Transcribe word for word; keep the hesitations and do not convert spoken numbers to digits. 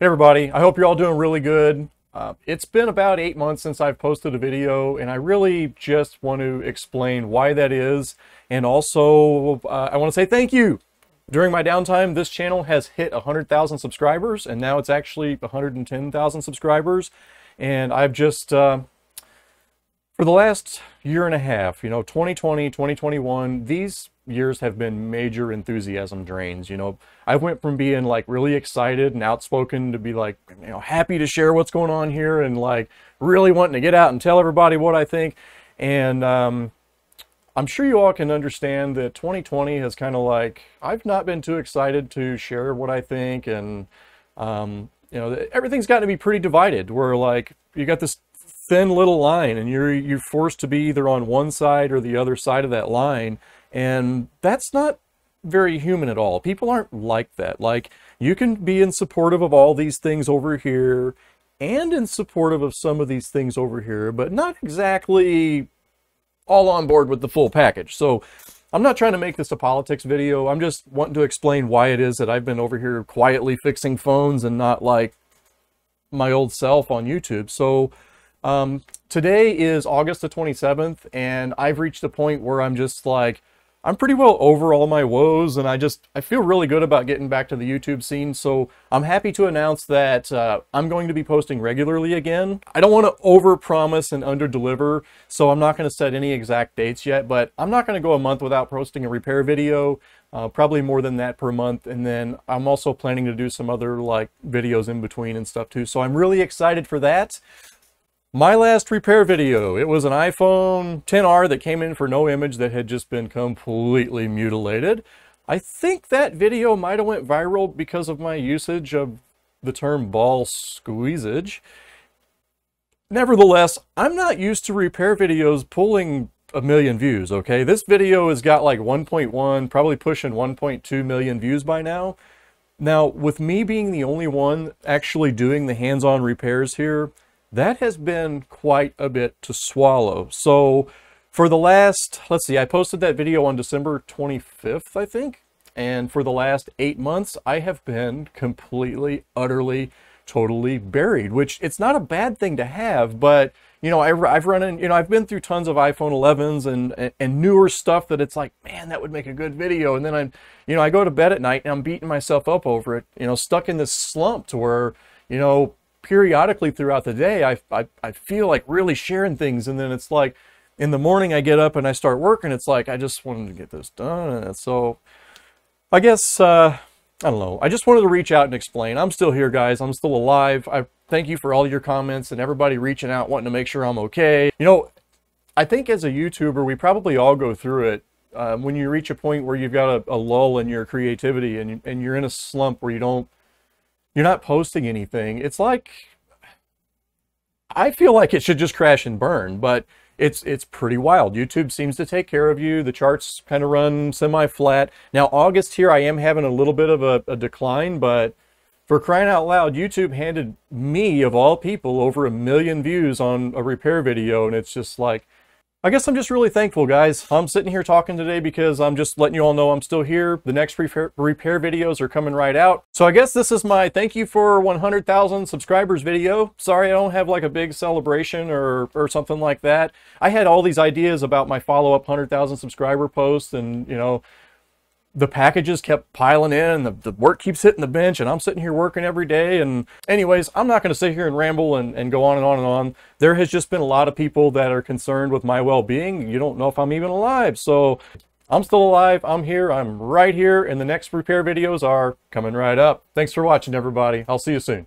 Hey everybody, I hope you're all doing really good. Uh, it's been about eight months since I've posted a video, and I really just want to explain why that is, and also uh, I want to say thank you. During my downtime, this channel has hit one hundred thousand subscribers, and now it's actually one hundred ten thousand subscribers, and I've just, uh, for the last year and a half, you know, twenty twenty, twenty twenty-one, these years have been major enthusiasm drains. You know, I went from being like really excited and outspoken to be like, you know, happy to share what's going on here and like really wanting to get out and tell everybody what I think. And um, I'm sure you all can understand that twenty twenty has kind of like, I've not been too excited to share what I think. And, um, you know, everything's gotten to be pretty divided where like you got this thin little line and you're, you're forced to be either on one side or the other side of that line. And that's not very human at all. People aren't like that. Like, you can be in supportive of all these things over here and in supportive of some of these things over here, but not exactly all on board with the full package. So I'm not trying to make this a politics video. I'm just wanting to explain why it is that I've been over here quietly fixing phones and not like my old self on YouTube. So um, today is August the twenty-seventh, and I've reached a point where I'm just like, I'm pretty well over all my woes, and I just, I feel really good about getting back to the YouTube scene, so I'm happy to announce that uh, I'm going to be posting regularly again. I don't want to overpromise and underdeliver, so I'm not going to set any exact dates yet, but I'm not going to go a month without posting a repair video, uh, probably more than that per month, and then I'm also planning to do some other like videos in between and stuff too, so I'm really excited for that. My last repair video, it was an iPhone ten R that came in for no image that had just been completely mutilated. I think that video might have went viral because of my usage of the term ball squeezage. Nevertheless, I'm not used to repair videos pulling a million views, okay? This video has got like one point one, probably pushing one point two million views by now. Now, with me being the only one actually doing the hands-on repairs here, that has been quite a bit to swallow. So for the last, let's see, I posted that video on December twenty-fifth, I think. And for the last eight months, I have been completely, utterly, totally buried, which it's not a bad thing to have, but you know, I, I've run in, you know, I've been through tons of iPhone elevens and, and, and newer stuff that it's like, man, that would make a good video. And then I'm, you know, I go to bed at night and I'm beating myself up over it, you know, stuck in this slump to where, you know, periodically throughout the day, I, I, I feel like really sharing things. And then it's like, in the morning I get up and I start working. It's like, I just wanted to get this done. And so I guess, uh, I don't know. I just wanted to reach out and explain. I'm still here, guys. I'm still alive. I thank you for all your comments and everybody reaching out, wanting to make sure I'm okay. You know, I think as a YouTuber, we probably all go through it. Uh, when you reach a point where you've got a, a lull in your creativity and, and you're in a slump where you don't, you're not posting anything. It's like, I feel like it should just crash and burn, but it's it's pretty wild. YouTube seems to take care of you. The charts kind of run semi-flat. Now, August here, I am having a little bit of a, a decline, but for crying out loud, YouTube handed me, of all people, over a million views on a repair video, and it's just like, I guess I'm just really thankful, guys. I'm sitting here talking today because I'm just letting you all know I'm still here. The next repair, repair videos are coming right out. So I guess this is my thank you for one hundred thousand subscribers video. Sorry I don't have like a big celebration or, or something like that. I had all these ideas about my follow-up one hundred thousand subscriber post, and you know, the packages kept piling in and the, the work keeps hitting the bench, and I'm sitting here working every day. And anyways, I'm not going to sit here and ramble and, and go on and on and on. There has just been a lot of people that are concerned with my well-being. You don't know if I'm even alive. So I'm still alive. I'm here. I'm right here. And the next repair videos are coming right up. Thanks for watching, everybody. I'll see you soon.